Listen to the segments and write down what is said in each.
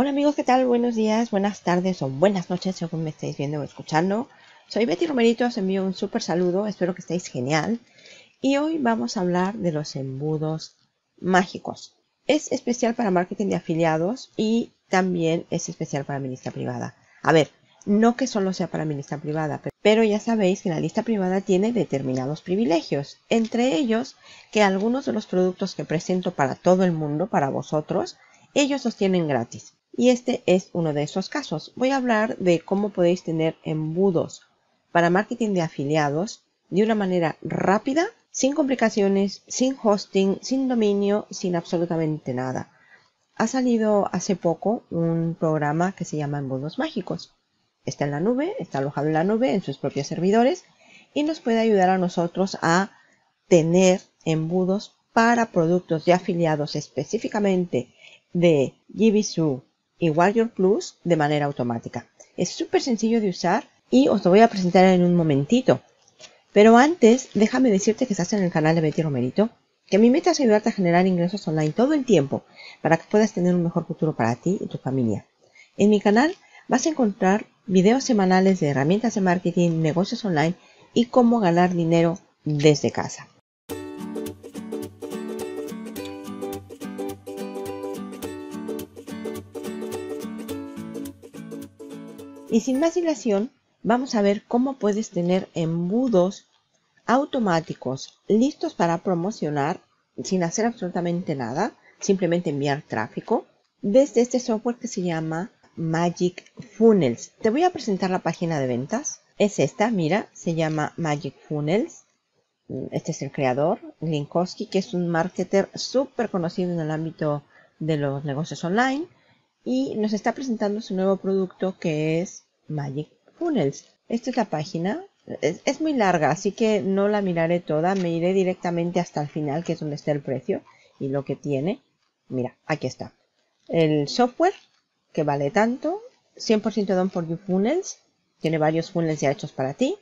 Hola amigos, ¿qué tal? Buenos días, buenas tardes o buenas noches según me estéis viendo o escuchando. Soy Betty Romerito, os envío un súper saludo, espero que estéis genial. Y hoy vamos a hablar de los embudos mágicos. Es especial para marketing de afiliados y también es especial para mi lista privada. A ver, no que solo sea para mi lista privada, pero ya sabéis que la lista privada tiene determinados privilegios. Entre ellos, que algunos de los productos que presento para todo el mundo, para vosotros, ellos los tienen gratis. Y este es uno de esos casos. Voy a hablar de cómo podéis tener embudos para marketing de afiliados de una manera rápida, sin complicaciones, sin hosting, sin dominio, sin absolutamente nada. Ha salido hace poco un programa que se llama Embudos Mágicos. Está en la nube, está alojado en la nube, en sus propios servidores, y nos puede ayudar a nosotros a tener embudos para productos de afiliados específicamente de JVZoo y Warrior Plus de manera automática. Es súper sencillo de usar y os lo voy a presentar en un momentito. Pero antes, déjame decirte que estás en el canal de Betty Romerito, que mi meta es ayudarte a generar ingresos online todo el tiempo para que puedas tener un mejor futuro para ti y tu familia. En mi canal vas a encontrar videos semanales de herramientas de marketing, negocios online y cómo ganar dinero desde casa. Y sin más dilación, vamos a ver cómo puedes tener embudos automáticos listos para promocionar sin hacer absolutamente nada, simplemente enviar tráfico, desde este software que se llama Magic Funnels. Te voy a presentar la página de ventas. Es esta, mira, se llama Magic Funnels. Este es el creador, Linkowski, que es un marketer súper conocido en el ámbito de los negocios online. Y nos está presentando su nuevo producto que es Magic Funnels. Esta es la página. Es muy larga, así que no la miraré toda. Me iré directamente hasta el final, que es donde está el precio y lo que tiene. Mira, aquí está. El software, que vale tanto. 100% done for you funnels. Tiene varios funnels ya hechos para ti.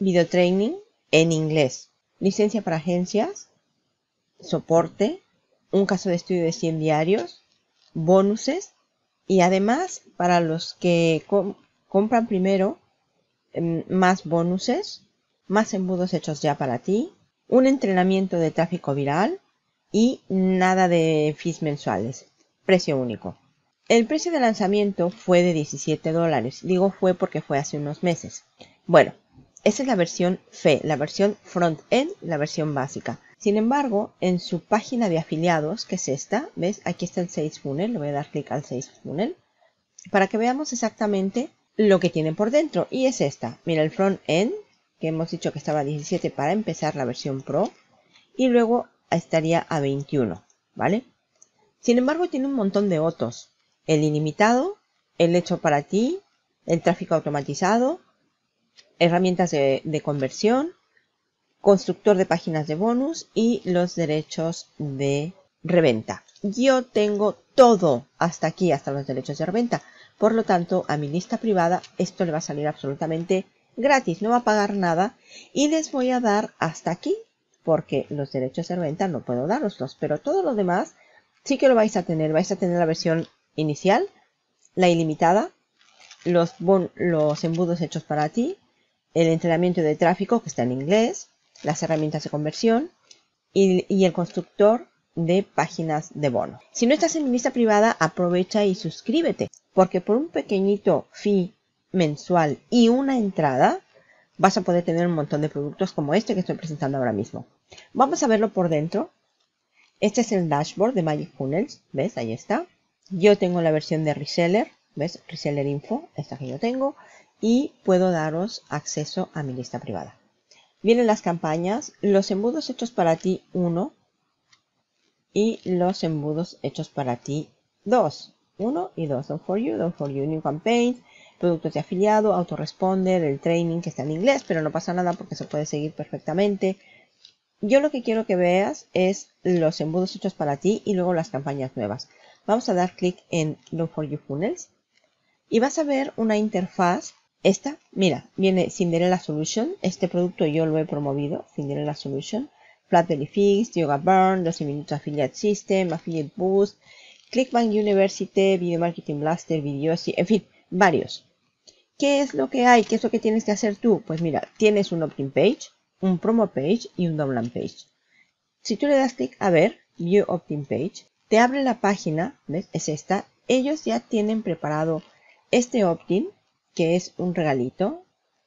Video training en inglés. Licencia para agencias. Soporte. Un caso de estudio de 100 diarios. Bonuses. Y además, para los que compran primero, más bonuses, más embudos hechos ya para ti, un entrenamiento de tráfico viral y nada de fees mensuales. Precio único. El precio de lanzamiento fue de $17. Digo fue porque fue hace unos meses. Bueno, esa es la versión FE, la versión front-end, la versión básica. Sin embargo, en su página de afiliados, que es esta, ¿ves? Aquí está el Sales Funnel, le voy a dar clic al Sales Funnel, para que veamos exactamente lo que tienen por dentro. Y es esta, mira el front-end, que hemos dicho que estaba a 17 para empezar la versión Pro, y luego estaría a 21, ¿vale? Sin embargo, tiene un montón de otros. El ilimitado, el hecho para ti, el tráfico automatizado, herramientas de conversión, constructor de páginas de bonus y los derechos de reventa. Yo tengo todo hasta aquí, hasta los derechos de reventa. Por lo tanto, a mi lista privada esto le va a salir absolutamente gratis, no va a pagar nada. Y les voy a dar hasta aquí, porque los derechos de reventa no puedo daroslos, pero todo lo demás sí que lo vais a tener la versión inicial, la ilimitada, los embudos hechos para ti, el entrenamiento de tráfico que está en inglés, las herramientas de conversión y el constructor de páginas de bono. Si no estás en mi lista privada, aprovecha y suscríbete, porque por un pequeñito fee mensual y una entrada vas a poder tener un montón de productos como este que estoy presentando ahora mismo. Vamos a verlo por dentro. Este es el dashboard de Magic Funnels, ¿ves? Ahí está. Yo tengo la versión de Reseller, ¿ves? Reseller Info, esta que yo tengo, y puedo daros acceso a mi lista privada. Vienen las campañas, los embudos hechos para ti 1 y los embudos hechos para ti 2. 1 y 2, done for you, new campaign, productos de afiliado, autoresponder, el training que está en inglés, pero no pasa nada porque se puede seguir perfectamente. Yo lo que quiero que veas es los embudos hechos para ti y luego las campañas nuevas. Vamos a dar clic en Done for You Funnels y vas a ver una interfaz. Esta, mira, viene Cinderella Solution. Este producto yo lo he promovido, Cinderella Solution. Flat Belly Fix, Yoga Burn, 12 Minutes Affiliate System, Affiliate Boost, Clickbank University, Video Marketing Blaster, Video así, en fin, varios. ¿Qué es lo que hay? ¿Qué es lo que tienes que hacer tú? Pues mira, tienes un opt-in page, un promo page y un download page. Si tú le das clic a ver, View Opt-in Page, te abre la página, ¿ves? Es esta. Ellos ya tienen preparado este opt-in, que es un regalito.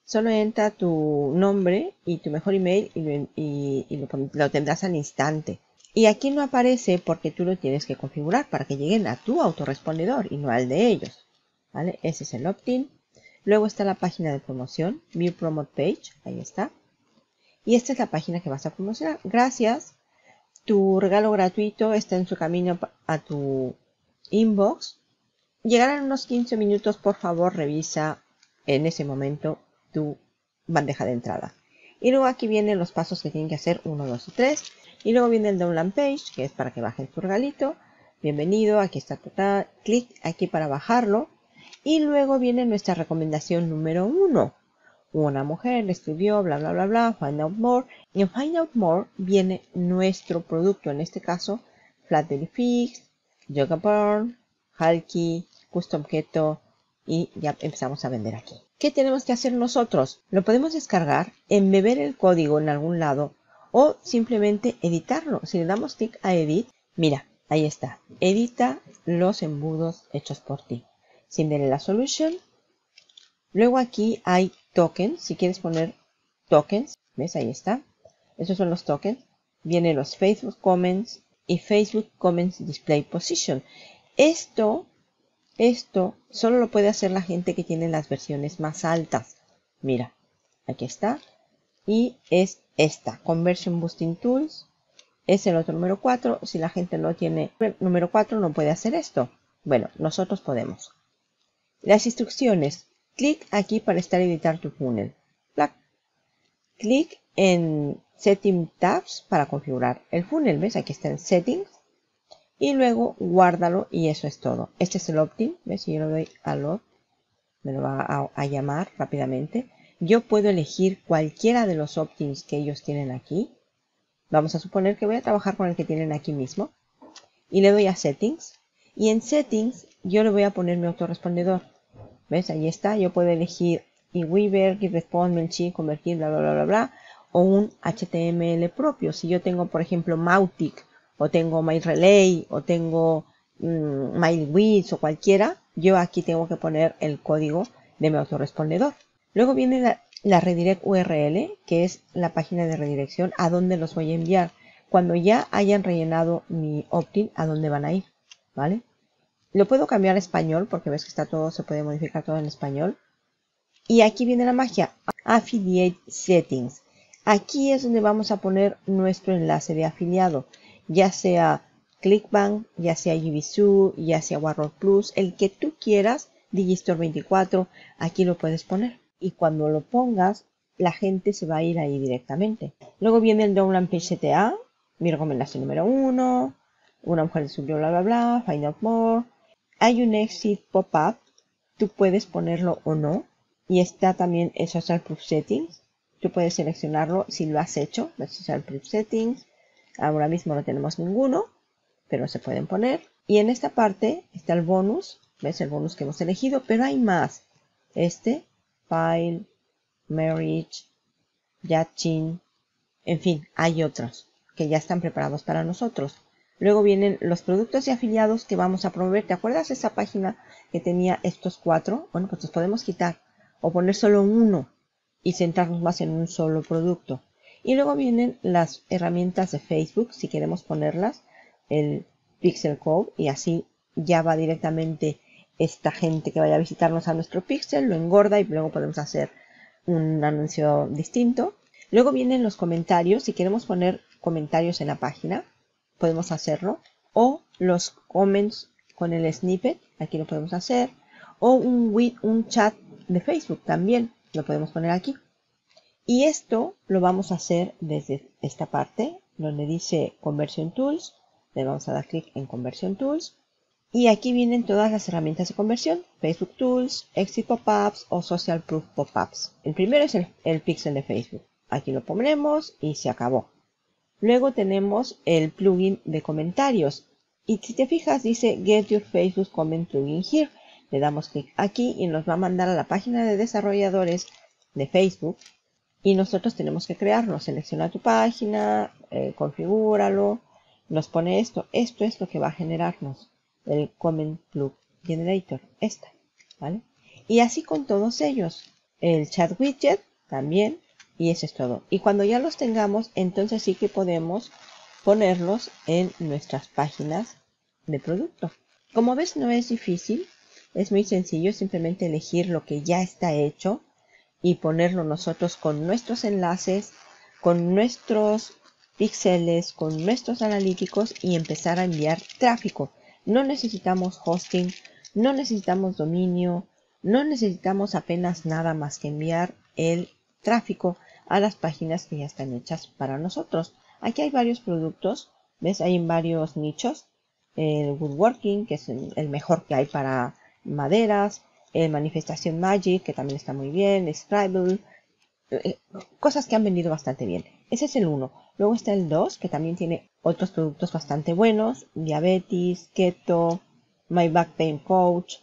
Solo entra tu nombre y tu mejor email y lo tendrás al instante. Y aquí no aparece porque tú lo tienes que configurar para que lleguen a tu autorrespondedor y no al de ellos, ¿vale? Ese es el opt-in. Luego está la página de promoción, View Promote Page, ahí está. Y esta es la página que vas a promocionar. Gracias. Tu regalo gratuito está en su camino a tu inbox. Llegarán unos 15 minutos, por favor, revisa en ese momento tu bandeja de entrada. Y luego aquí vienen los pasos que tienen que hacer 1, 2 y 3. Y luego viene el download page, que es para que bajen tu regalito. Bienvenido, aquí está tu clic aquí para bajarlo. Y luego viene nuestra recomendación número 1. Una mujer le escribió, bla, bla, bla, bla, Find Out More. Y en Find Out More viene nuestro producto, en este caso, Flat Belly Fix, Yoga Burn, Halki, Custom Keto, y ya empezamos a vender aquí. ¿Qué tenemos que hacer nosotros? Lo podemos descargar, embeber el código en algún lado o simplemente editarlo. Si le damos clic a Edit, mira, ahí está. Edita los embudos hechos por ti. Cinderella Solution. Luego aquí hay tokens, si quieres poner tokens, ¿ves? Ahí está. Esos son los tokens. Vienen los Facebook Comments y Facebook Comments Display Position. Esto solo lo puede hacer la gente que tiene las versiones más altas. Mira, aquí está. Y es esta, Conversion Boosting Tools. Es el otro número 4. Si la gente no tiene número 4 no puede hacer esto. Bueno, nosotros podemos. Las instrucciones. Clic aquí para editar tu funnel. Plac. Clic en Setting Tabs para configurar el funnel. ¿Ves? Aquí está en Settings. Y luego guárdalo y eso es todo. Este es el opt-in. ¿Ves? Si yo le doy a Load, me lo va a llamar rápidamente. Yo puedo elegir cualquiera de los opt-ins que ellos tienen aquí. Vamos a suponer que voy a trabajar con el que tienen aquí mismo. Y le doy a Settings. Y en Settings yo le voy a poner mi autorrespondedor. ¿Ves? Ahí está. Yo puedo elegir iWeaver, GetResponse, Mailchimp, convertir, bla, bla, bla, bla, bla. O un HTML propio. Si yo tengo, por ejemplo, mautic, o tengo MyRelay, o tengo MyWiz, o cualquiera, yo aquí tengo que poner el código de mi autorrespondedor. Luego viene la redirect URL, que es la página de redirección a donde los voy a enviar. Cuando ya hayan rellenado mi opt-in, a dónde van a ir, ¿vale? Lo puedo cambiar a español porque ves que está todo, se puede modificar todo en español. Y aquí viene la magia, Affiliate Settings. Aquí es donde vamos a poner nuestro enlace de afiliado, ya sea Clickbank, ya sea JVZoo, ya sea Warrior Plus, el que tú quieras, Digistore24, aquí lo puedes poner. Y cuando lo pongas, la gente se va a ir ahí directamente. Luego viene el Download Page CTA, mi recomendación número 1, una mujer subió bla bla bla, Find Out More. Hay un exit pop-up, tú puedes ponerlo o no. Y está también el Social Proof Settings, tú puedes seleccionarlo si lo has hecho, el Social Proof Settings. Ahora mismo no tenemos ninguno, pero se pueden poner. Y en esta parte está el bonus, ves el bonus que hemos elegido, pero hay más. File, Marriage, Yachin, en fin, hay otros que ya están preparados para nosotros. Luego vienen los productos y afiliados que vamos a promover. ¿Te acuerdas esa página que tenía estos 4? Bueno, pues los podemos quitar o poner solo uno y centrarnos más en un solo producto. Y luego vienen las herramientas de Facebook, si queremos ponerlas, el Pixel Code, y así ya va directamente esta gente que vaya a visitarnos a nuestro Pixel, lo engorda y luego podemos hacer un anuncio distinto. Luego vienen los comentarios, si queremos poner comentarios en la página, podemos hacerlo, o los comments con el snippet, aquí lo podemos hacer, o un chat de Facebook también, lo podemos poner aquí. Y esto lo vamos a hacer desde esta parte, donde dice Conversion Tools, le vamos a dar clic en Conversion Tools, y aquí vienen todas las herramientas de conversión, Facebook Tools, Exit Pop-Ups o Social Proof Pop-Ups. El primero es el pixel de Facebook, aquí lo ponemos y se acabó. Luego tenemos el plugin de comentarios, Y si te fijas dice Get Your Facebook Comment Plugin Here. Le damos clic aquí y nos va a mandar a la página de desarrolladores de Facebook. Y nosotros tenemos que crearnos. Selecciona tu página, configúralo. Nos pone esto. Esto es lo que va a generarnos el Comment Plug Generator. Esta, ¿vale? Y así con todos ellos. El Chat Widget también. Y eso es todo. Y cuando ya los tengamos, entonces sí que podemos ponerlos en nuestras páginas de producto. Como ves, no es difícil. Es muy sencillo, simplemente elegir lo que ya está hecho y ponerlo nosotros con nuestros enlaces, con nuestros píxeles, con nuestros analíticos y empezar a enviar tráfico. No necesitamos hosting, no necesitamos dominio, no necesitamos apenas nada más que enviar el tráfico a las páginas que ya están hechas para nosotros. Aquí hay varios productos, ¿ves? Hay varios nichos. El Woodworking, que es el mejor que hay para maderas, Manifestación Magic, que también está muy bien, Scribble, cosas que han vendido bastante bien. Ese es el 1. Luego está el 2, que también tiene otros productos bastante buenos, Diabetes, Keto, My Back Pain Coach,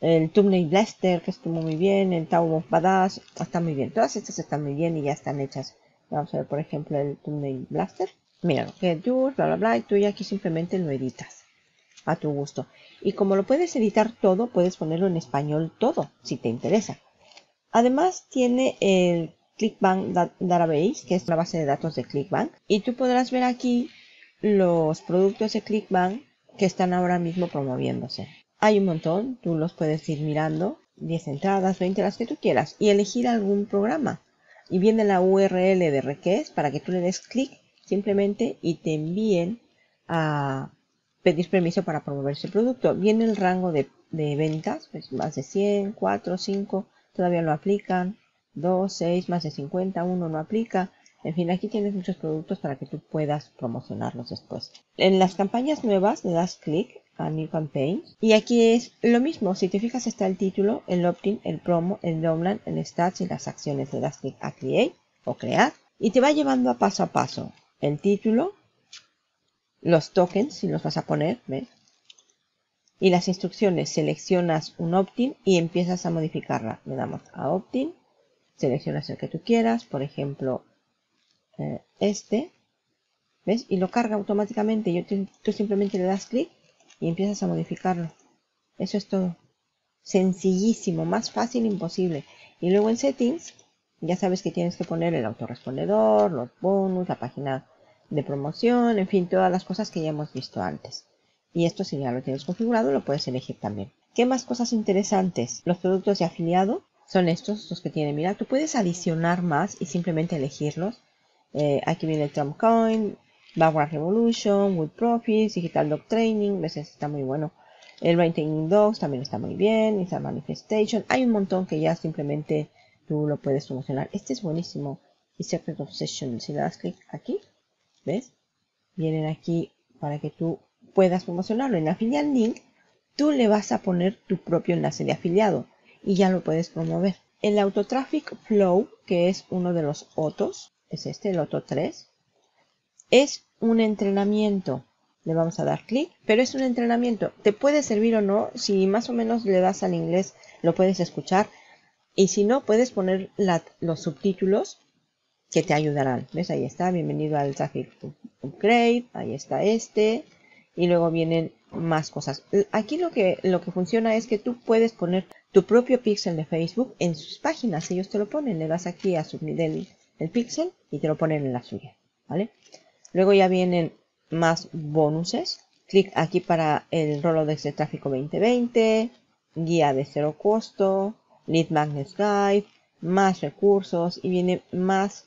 el Tummy Blaster, que estuvo muy bien, el Tau of Badass, está muy bien. Todas estas están muy bien y ya están hechas. Vamos a ver, por ejemplo, el Tummy Blaster. Mira, Get Yours, bla, bla, bla, y tú ya aquí simplemente lo editas a tu gusto. Y como lo puedes editar todo, puedes ponerlo en español todo, si te interesa. Además tiene el Clickbank Database, que es la base de datos de Clickbank. Y tú podrás ver aquí los productos de Clickbank que están ahora mismo promoviéndose. Hay un montón, tú los puedes ir mirando, 10 entradas, 20, las que tú quieras. Y elegir algún programa. Y viene la URL de request para que tú le des clic simplemente y te envíen a pedir permiso para promover ese producto. Viene el rango de ventas, pues más de 100, 4, 5, todavía no aplican, 2, 6, más de 50, 1 no aplica. En fin, aquí tienes muchos productos para que tú puedas promocionarlos después. En las campañas nuevas le das clic a New Campaign. Y aquí es lo mismo, si te fijas está el título, el opt-in, el promo, el download, el stats y las acciones. Le das clic a Create o Crear y te va llevando a paso el título, los tokens, si los vas a poner, ¿ves? Y las instrucciones, seleccionas un opt-in y empiezas a modificarla. Le damos a opt-in, seleccionas el que tú quieras, por ejemplo, este, ¿ves? Y lo carga automáticamente. Tú simplemente le das clic y empiezas a modificarlo. Eso es todo. Sencillísimo, más fácil imposible. Y luego en Settings, ya sabes que tienes que poner el autorrespondedor, los bonus, la página de promoción, en fin, todas las cosas que ya hemos visto antes. Y esto, si ya lo tienes configurado, lo puedes elegir también. ¿Qué más cosas interesantes? Los productos de afiliado son estos, los que tiene. Mira, tú puedes adicionar más y simplemente elegirlos. Aquí viene el Trump Coin, Vanguard Revolution, Wood Profits, Digital Dog Training, ese está muy bueno. El Maintaining Dogs también está muy bien, Instant Manifestation. Hay un montón que ya simplemente tú lo puedes promocionar. Este es buenísimo. Y Secret Obsession, si le das clic aquí, ¿ves? Vienen aquí para que tú puedas promocionarlo. En Affiliate Link, tú le vas a poner tu propio enlace de afiliado y ya lo puedes promover. El Autotraffic Flow, que es uno de los OTOs, es este, el OTO 3, es un entrenamiento. Le vamos a dar clic, pero es un entrenamiento. Te puede servir o no, si más o menos le das al inglés, lo puedes escuchar. Y si no, puedes poner los subtítulos que te ayudarán. ¿Ves? Ahí está, bienvenido al Traffic Upgrade, ahí está este, y luego vienen más cosas. Aquí lo que funciona es que tú puedes poner tu propio píxel de Facebook en sus páginas, ellos te lo ponen, le das aquí a subnivel el píxel y te lo ponen en la suya, ¿vale? Luego ya vienen más bonuses, clic aquí para el Rolodex de Tráfico 2020, guía de cero costo, Lead Magnet Guide, más recursos y vienen más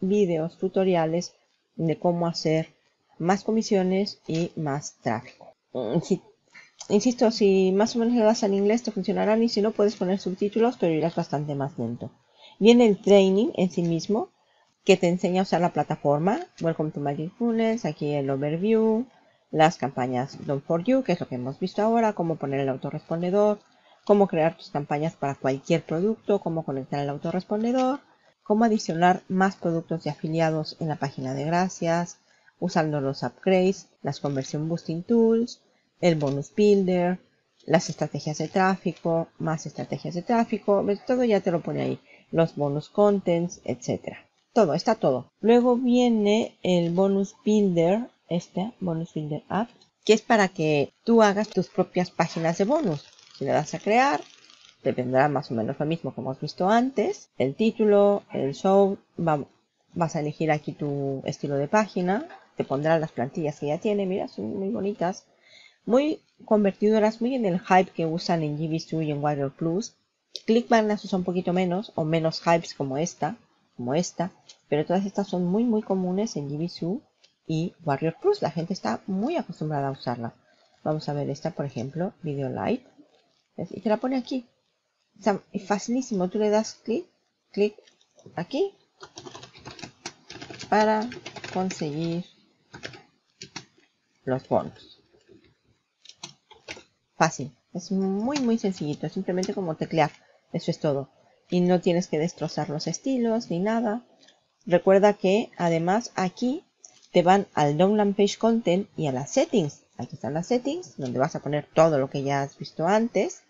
vídeos tutoriales de cómo hacer más comisiones y más tráfico. Insisto, si más o menos le das al inglés te funcionarán y si no puedes poner subtítulos pero irás bastante más lento. Viene el training en sí mismo que te enseña a usar la plataforma. Welcome to Magic Funnels, aquí el overview, las campañas Done for You, que es lo que hemos visto ahora, cómo poner el autorrespondedor, cómo crear tus campañas para cualquier producto, cómo conectar el autorrespondedor, cómo adicionar más productos de afiliados en la página de gracias, usando los upgrades, las conversion boosting tools, el bonus builder, las estrategias de tráfico, más estrategias de tráfico, todo ya te lo pone ahí, los bonus contents, etcétera. Todo, está todo. Luego viene el bonus builder, este bonus builder app, que es para que tú hagas tus propias páginas de bonus. Si le das a crear, te vendrá más o menos lo mismo que hemos visto antes, el título, el show, vas a elegir aquí tu estilo de página, te pondrán las plantillas que ya tiene, mira, son muy bonitas, muy convertidoras, muy en el hype que usan en JVZoo y en Warrior Plus. Clickbank las usa un poquito menos, o menos hypes como esta, pero todas estas son muy muy comunes en JVZoo y Warrior Plus, la gente está muy acostumbrada a usarla. Vamos a ver esta, por ejemplo, Video Live, y te la pone aquí. Está facilísimo, tú le das clic aquí para conseguir los bonos. Fácil, es muy muy sencillito, simplemente como teclear, eso es todo. Y no tienes que destrozar los estilos ni nada. Recuerda que además aquí te van al Download Page Content y a las settings. Aquí están las settings, donde vas a poner todo lo que ya has visto antes.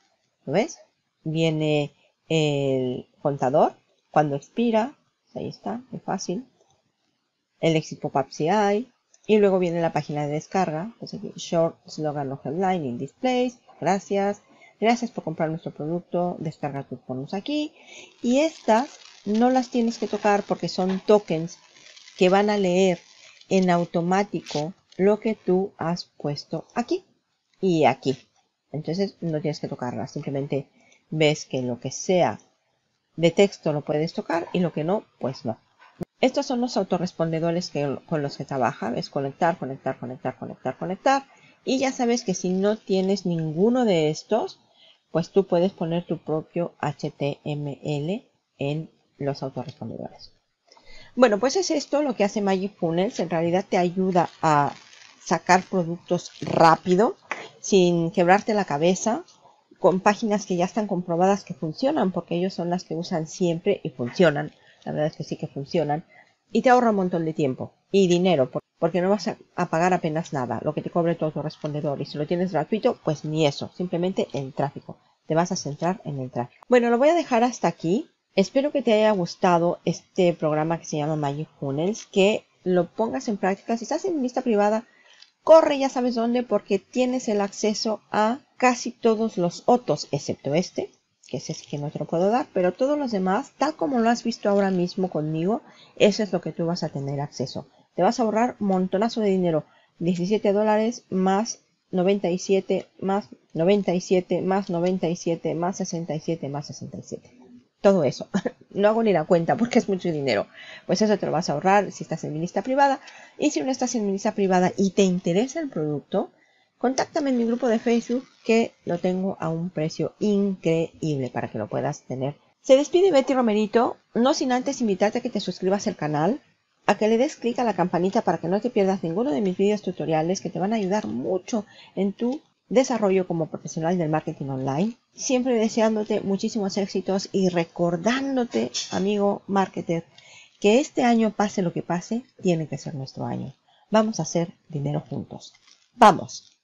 ¿Lo ves? Viene el contador, cuando expira, ahí está, muy fácil. El exit pop-up si hay. Y luego viene la página de descarga. Pues aquí, short, slogan o headline in displays. Gracias. Gracias por comprar nuestro producto. Descarga tus bonos aquí. Y estas no las tienes que tocar porque son tokens que van a leer en automático lo que tú has puesto aquí y aquí. Entonces no tienes que tocarlas. Simplemente ves que lo que sea de texto lo puedes tocar y lo que no, pues no. Estos son los autorrespondedores con los que trabaja. Es conectar, conectar, conectar, conectar, conectar. Y ya sabes que si no tienes ninguno de estos, pues tú puedes poner tu propio HTML en los autorrespondedores. Bueno, pues es esto lo que hace Magic Funnels. En realidad te ayuda a sacar productos rápido, sin quebrarte la cabeza, con páginas que ya están comprobadas que funcionan, porque ellos son las que usan siempre y funcionan. La verdad es que sí que funcionan. Y te ahorra un montón de tiempo y dinero, porque no vas a pagar apenas nada, lo que te cobre tu autorrespondedor. Y si lo tienes gratuito, pues ni eso, simplemente el tráfico. Te vas a centrar en el tráfico. Bueno, lo voy a dejar hasta aquí. Espero que te haya gustado este programa que se llama Magic Funnels, que lo pongas en práctica. Si estás en lista privada, corre, ya sabes dónde, porque tienes el acceso a casi todos los otros, excepto este, que es ese que no te lo puedo dar, pero todos los demás, tal como lo has visto ahora mismo conmigo, eso es lo que tú vas a tener acceso. Te vas a ahorrar montonazo de dinero, $17 más 97, más 97, más 97, más 67, más 67. Todo eso. No hago ni la cuenta porque es mucho dinero. Pues eso te lo vas a ahorrar si estás en mi lista privada. Y si no estás en mi lista privada y te interesa el producto, contáctame en mi grupo de Facebook, que lo tengo a un precio increíble para que lo puedas tener. Se despide Betty Romerito, no sin antes invitarte a que te suscribas al canal, a que le des clic a la campanita para que no te pierdas ninguno de mis vídeos tutoriales que te van a ayudar mucho en tu desarrollo como profesional del marketing online. Siempre deseándote muchísimos éxitos y recordándote, amigo marketer, que este año, pase lo que pase, tiene que ser nuestro año. Vamos a hacer dinero juntos. ¡Vamos!